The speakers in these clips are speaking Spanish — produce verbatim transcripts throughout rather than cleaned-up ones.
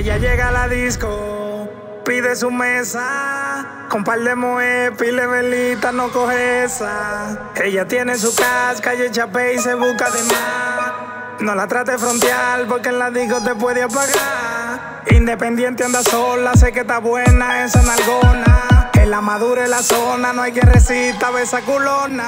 Ella llega a la disco, pide su mesa, con par de moe, pile velita, no coge esa. Ella tiene su casca y echa pe y se busca de más. No la trate frontear porque en la disco te puede apagar. Independiente anda sola, sé que está buena esa nalgona. En la madura es la zona, no hay que resistir a esa culona.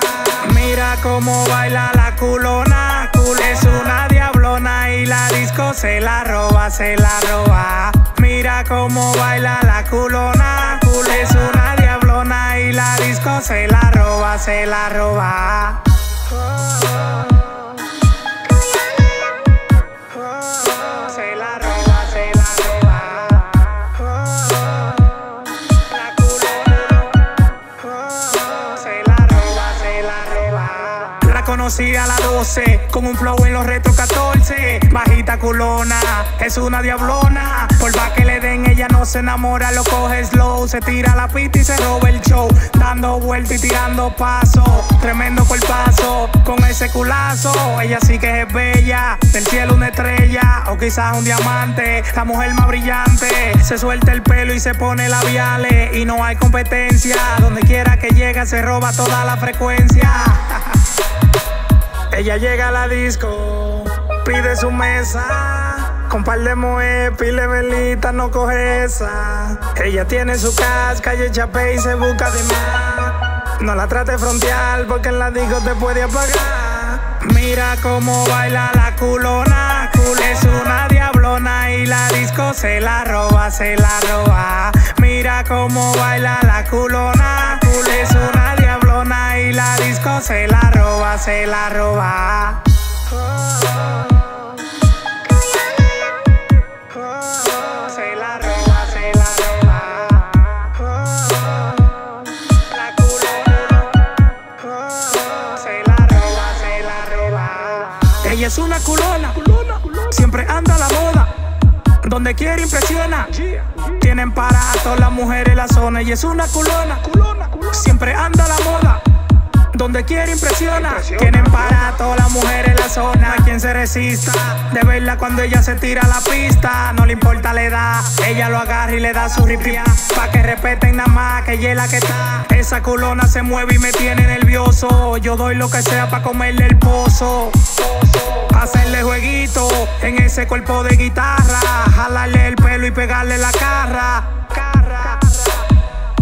Mira cómo baila la culona, culona. Es una diablona y la disco se la roba, se la roba. Mira cómo baila la culona, culona. Es una diablona y la disco se la roba, se la roba. Conocí a la doce, con un flow en los retos catorce. Bajita culona, es una diablona. Por más que le den, ella no se enamora, lo coge slow. Se tira la pista y se roba el show, dando vuelta y tirando paso. Tremendo cuerpazo, con ese culazo. Ella sí que es bella, del cielo una estrella, o quizás un diamante. La mujer más brillante, se suelta el pelo y se pone labiales. Y no hay competencia, donde quiera que llega se roba toda la frecuencia. Ella llega a la disco, pide su mesa, con par de moe, pile velita, no coge esa. Ella tiene su casca y echa pe y se busca de más. No la trate frontear porque en la disco te puede apagar. Mira cómo baila la culona, culona. Es una diablona y la disco se la roba, se la roba. Mira cómo baila la culona, culona. Es una diablona y la disco se la roba, se la roba. Oh, oh, oh. Oh, oh, oh. Se la roba, se la roba. Oh, oh, oh. La culona. Oh, oh, oh. Se la roba, se la roba. Ella es una culona, culona, culona. Siempre anda a la moda, donde quiere impresiona. Yeah, yeah. Tienen parato las mujeres en la zona. Ella es una culona, culona, culona. Siempre anda a la moda, donde quiere impresiona. impresiona Tienen para todas las mujeres en la zona. Quien se resista de verla cuando ella se tira a la pista. No le importa la edad, ella lo agarra y le da su ripia. Pa' que respeten nada más, que ella es la que está. Esa culona se mueve y me tiene nervioso. Yo doy lo que sea pa' comerle el pozo, hacerle jueguito en ese cuerpo de guitarra, jalarle el pelo y pegarle la carra.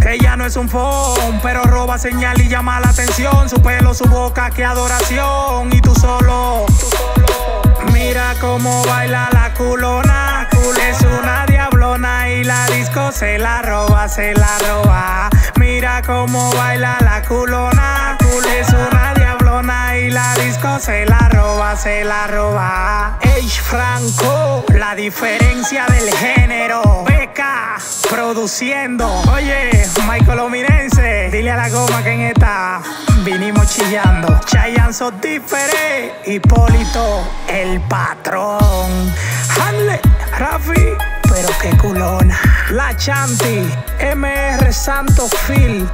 Ella no es un phone, pero roba señal y llama la atención. Su pelo, su boca, qué adoración. Y tú solo, tú solo. Mira cómo baila la culona, culona. Es una diablona y la disco se la roba, se la roba. Mira cómo baila la culona, culona. Es una diablona y la disco se la roba, se la roba. Hfranco, la diferencia del género. Beca, produciendo. Oye, Michael Ominense, dile a la goma que en esta vinimos chillando. Chayanzo Diferé, Hipólito, el patrón. Hanley, Rafi, pero qué culona. La Chanti, M R Santos Phil.